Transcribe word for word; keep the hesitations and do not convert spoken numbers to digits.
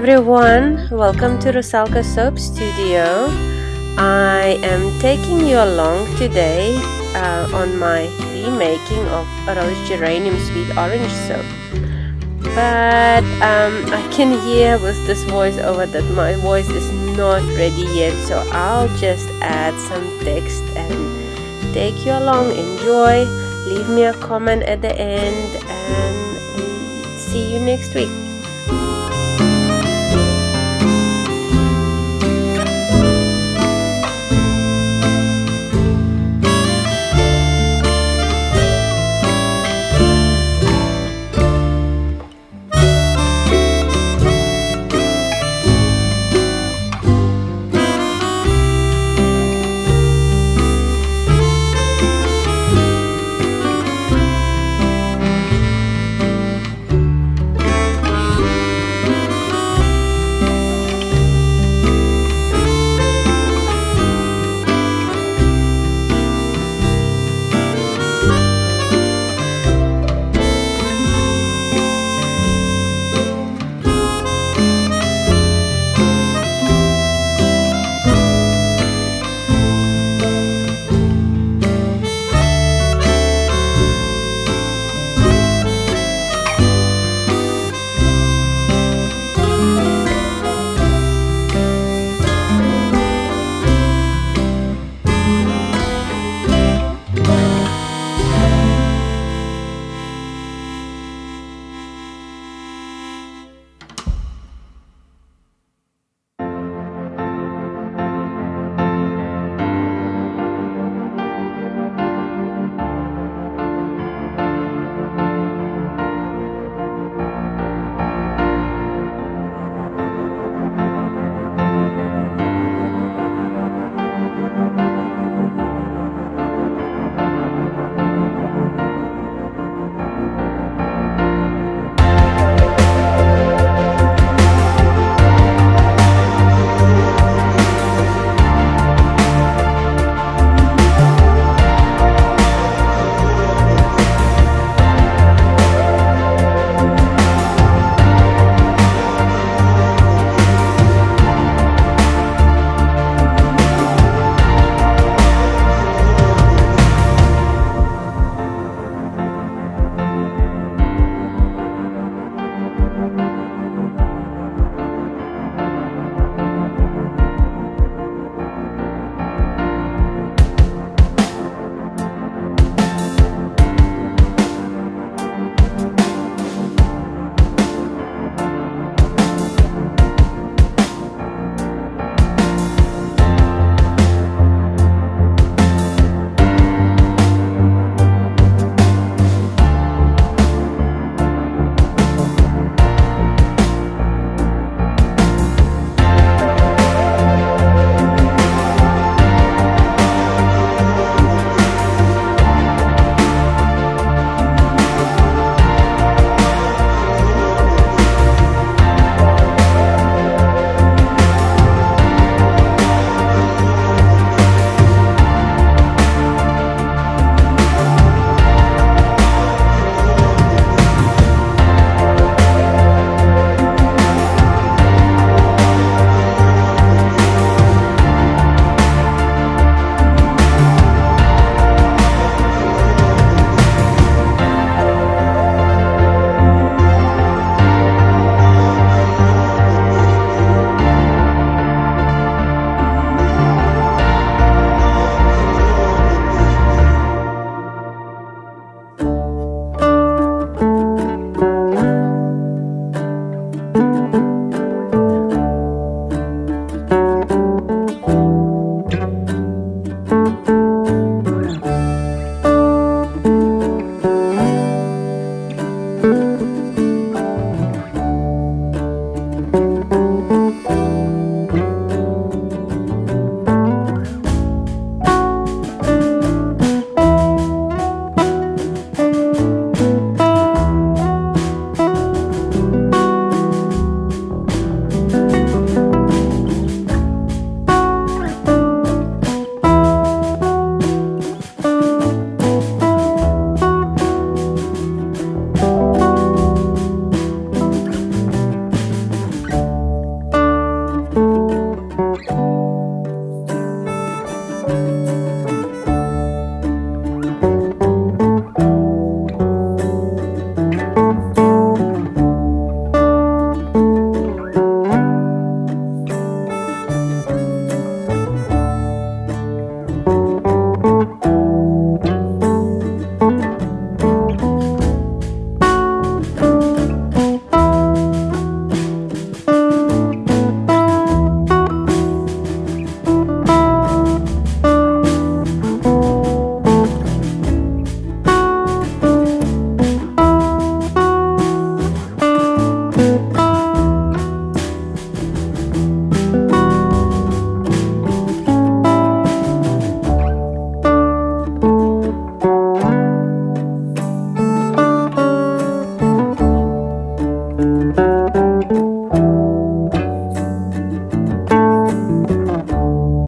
everyone, welcome to Rosalka Soap Studio. I am taking you along today uh, on my remaking of a Rose Geranium Sweet Orange soap. But um, I can hear with this voiceover that my voice is not ready yet, so I'll just add some text and take you along. Enjoy, leave me a comment at the end, and see you next week.